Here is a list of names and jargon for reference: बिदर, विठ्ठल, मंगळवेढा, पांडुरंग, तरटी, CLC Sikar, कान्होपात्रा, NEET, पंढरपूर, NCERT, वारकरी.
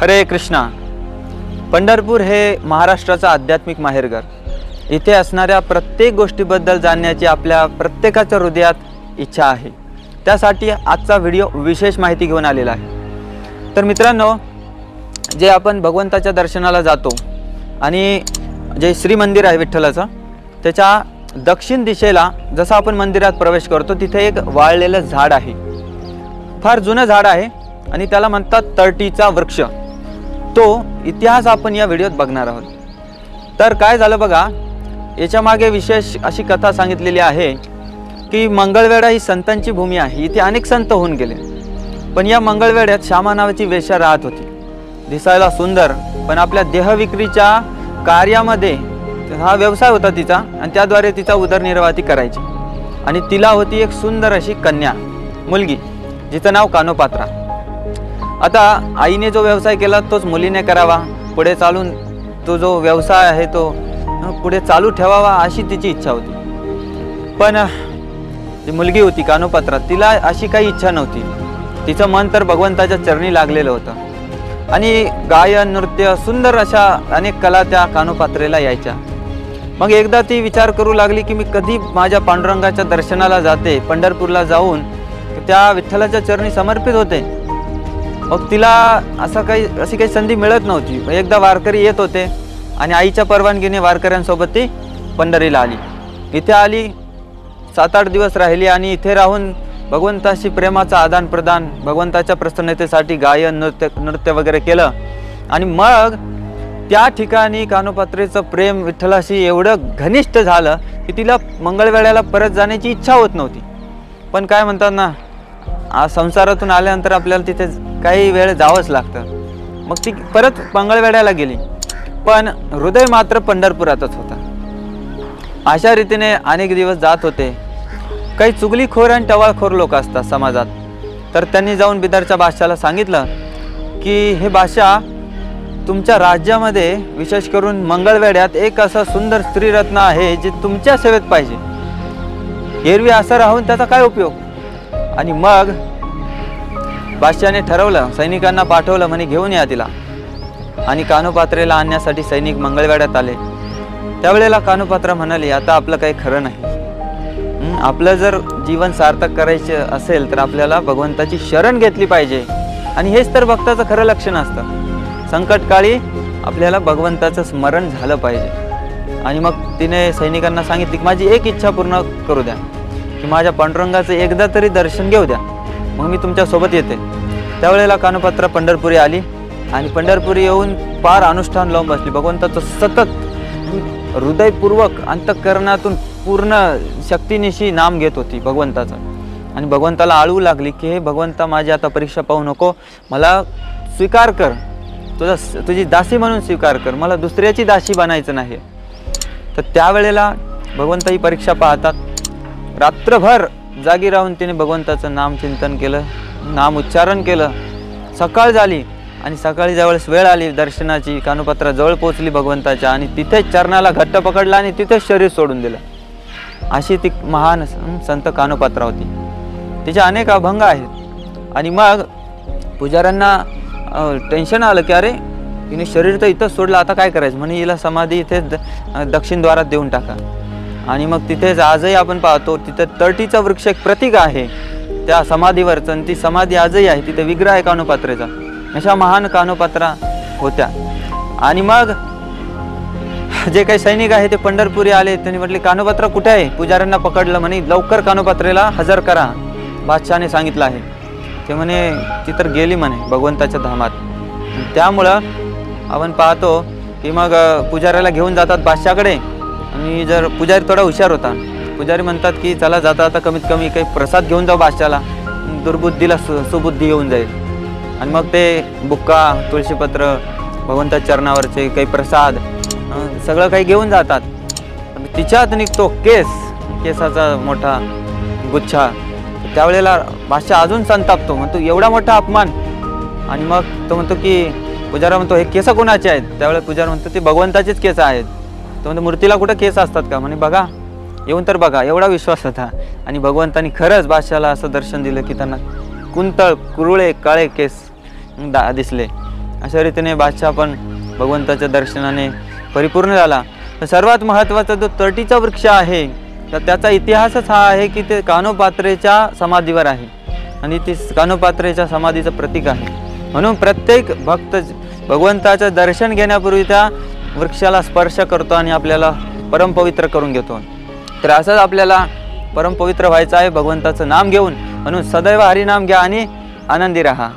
हरे कृष्णा. पंढरपूर हे महाराष्ट्राचा आध्यात्मिक माहेरघर. इथे असणाऱ्या प्रत्येक गोष्टीबद्दल जाणण्याची आपल्या प्रत्येकाच्या हृदयात इच्छा आहे. त्यासाठी आजचा व्हिडिओ विशेष माहिती घेऊन आलेला आहे. तर मित्रांनो, जे आपण भगवंताच्या दर्शनाला जातो आणि जे श्रीमंदिर आहे विठ्ठलाचं, त्याच्या दक्षिण दिशेला जसं आपण मंदिरात प्रवेश करतो तिथे एक वाळलेलं झाड आहे. फार जुनं झाड आहे आणि त्याला म्हणतात तरटीचा वृक्ष. तो इतिहास आपण या व्हिडिओत बघणार आहोत. तर काय झालं बघा, याच्या मागे विशेष अशी कथा सांगितलेली आहे की मंगळवेढा ही संतांची भूमी आहे. इथे अनेक संत होऊन गेले, पण या मंगळवेढ्यात श्यामा नावाची वेश्या राहत होती. दिसायला सुंदर, पण आपल्या देहविक्रीच्या कार्यामध्ये हा व्यवसाय होता तिचा आणि त्याद्वारे तिचा उदरनिर्वाह ती करायची. आणि तिला होती एक सुंदर अशी कन्या मुलगी, जिचं नाव कान्होपात्रा. आता आईने जो व्यवसाय केला तोच मुलीने करावा, पुढे चालून तो जो व्यवसाय आहे तो पुढे चालू ठेवावा अशी तिची इच्छा होती. पण जी मुलगी होती कान्होपात्रा, तिला अशी काही इच्छा नव्हती. तिचं मन तर भगवंताच्या चरणी लागलेलं होतं आणि गायन नृत्य सुंदर अशा अनेक कला त्या कान्होपात्रेला यायच्या. मग एकदा ती विचार करू लागली की मी कधी माझ्या पांडुरंगाच्या दर्शनाला जाते, पंढरपूरला जाऊन त्या विठ्ठलाच्या चरणी समर्पित होते. मग तिला अशी काही संधी मिळत नव्हती. एकदा वारकरी येत होते आणि आईच्या परवानगीने वारकऱ्यांसोबत ती पंढरीला आली. इथे आली, 7-8 दिवस राहिली आणि इथे राहून भगवंताशी प्रेमाचं आदानप्रदान, भगवंताच्या प्रसन्नतेसाठी गायन नृत्य वगैरे केलं. आणि मग त्या ठिकाणी कान्होपात्रेचं प्रेम विठ्ठलाशी एवढं घनिष्ठ झालं की तिला मंगळवेढ्याला परत जाण्याची इच्छा होत नव्हती. पण काय म्हणतात ना, संसारातून आल्यानंतर आपल्याला तिथे काही वेळ जावंच लागतं. मग ती परत मंगळवेढ्याला गेली, पण हृदय मात्र पंढरपुरातच होता. अशा रीतीने अनेक दिवस जात होते. काही चुगलीखोर आणि टवाळखोर लोक असतात समाजात, तर त्यांनी जाऊन बिदरच्या बादशाला सांगितलं की हे बादशा, तुमच्या राज्यामध्ये विशेष करून मंगळवेढ्यात एक असं सुंदर स्त्रीरत्न आहे जे तुमच्या सेवेत पाहिजे. एरवी असं राहून त्याचा काय उपयोग. आणि मग बादशाने ठरवलं, सैनिकांना पाठवलं म्हणे घेऊन या तिला. आणि कान्होपात्रेला आणण्यासाठी सैनिक मंगळवेढ्यात आले. त्यावेळेला कान्होपात्रा म्हणाली, आता आपलं काही खरं नाही. आपलं जर जीवन सार्थक करायचं असेल तर आपल्याला भगवंताची शरण घेतली पाहिजे. आणि हेच तर भक्ताचं खरं लक्षण असतं. संकटकाळी आपल्याला भगवंताचं स्मरण झालं पाहिजे. आणि मग तिने सैनिकांना सांगितली की माझी एक इच्छा पूर्ण करू द्या, की माझ्या पांडुरंगाचं एकदा तरी दर्शन घेऊ द्या, मग मी तुमच्यासोबत येते. त्यावेळेला कान्होपात्रा पंढरपुरी आली आणि पंढरपुरी येऊन पार अनुष्ठान लावून बसली. भगवंताचं सतत हृदयपूर्वक अंतःकरणातून पूर्ण शक्तीनिशी नाम घेत होती भगवंताचा. आणि भगवंताला आळू लागली की हे भगवंता, माझी आता परीक्षा पाहू नको, मला स्वीकार कर, तुझी दासी म्हणून स्वीकार कर, मला दुसऱ्याची दासी बनायचं नाही. तर त्यावेळेला भगवंत ही परीक्षा पाहतात. रात्रभर जागी राहून तिने भगवंताचं नाम चिंतन केलं, नाम उच्चारण केलं. सकाळ झाली आणि सकाळी ज्यावेळेस वेळ आली दर्शनाची, कान्होपात्रा जवळ पोहोचली भगवंताच्या आणि तिथेच चरणाला घट्ट पकडला आणि तिथेच शरीर सोडून दिलं. अशी ती महान संत कान्होपात्रा होती. तिचे अनेक अभंग आहेत. आणि मग पुजाऱ्यांना टेन्शन आलं की अरे, तिने शरीर तर इथंच सोडलं, आता काय करायचं. म्हणे हिला समाधी इथे दक्षिण द्वारात देऊन टाका. आणि मग तिथेच आजही आपण पाहतो, तिथे तरटीचा वृक्ष एक प्रतीक आहे त्या समाधीवरचं, आणि ती समाधी आजही आहे. तिथे विग्रह आहे कान्होपात्रेचा. अशा महान कान्होपात्रा होत्या. आणि मग जे काही सैनिक आहे ते पंढरपुरी आले. त्यांनी म्हटले कान्होपात्रा कुठे आहे. पुजाऱ्यांना पकडलं म्हणे लवकर कान्होपात्रेला हजर करा, बादशाने सांगितलं आहे. ते म्हणे ती तर गेली म्हणे भगवंताच्या धामात. त्यामुळं आपण पाहतो की मग पुजाऱ्याला घेऊन जातात बादशाकडे. आणि जर पुजारी थोडा हुशार होता, पुजारी म्हणतात की चला जाता आता कमीत कमी काही प्रसाद घेऊन जाऊ बादशाला, दुर्बुद्धीला सुबुद्धी येऊन जाईल. आणि मग ते बुक्का, तुळशीपत्र, भगवंताच्या चरणावरचे काही प्रसाद सगळं काही घेऊन जातात. तिच्यात निघतो केसाचा मोठा गुच्छा. त्यावेळेला बादशाह अजून संतापतो, म्हणतो एवढा मोठा अपमान. आणि मग तो म्हणतो की पुजारा म्हणतो हे केस कोणाचे आहेत. त्यावेळेला पुजारा म्हणतो ते भगवंताचेच केस आहेत. तो म्हणतो मूर्तीला कुठं केस असतात का. म्हणे बघा, येऊन तर बघा. एवढा विश्वास होता. आणि भगवंतानी खरंच बादशाहला असं दर्शन दिलं की त्यांना कुंतळ, कुरुळे, काळे केस दिसले. अशा रीतीने बादशाह पण भगवंताच्या दर्शनाने परिपूर्ण झाला। तर सर्वात महत्त्वाचा जो तरटीचा वृक्ष आहे तर त्याचा इतिहासच हा आहे की ते कान्होपात्रेच्या समाधीवर आहे आणि ती कान्होपात्रेच्या समाधीचं प्रतीक आहे। म्हणून प्रत्येक भक्त भगवंताचं दर्शन घेण्यापूर्वी त्या वृक्षाला स्पर्श करतो आणि आपल्याला परमपवित्र करून घेतो। तर असंच आपल्याला परमपवित्र व्हायचं आहे भगवंताचं नाम घेऊन। म्हणून सदैव हरिनाम घ्या आणि आनंदी राहा।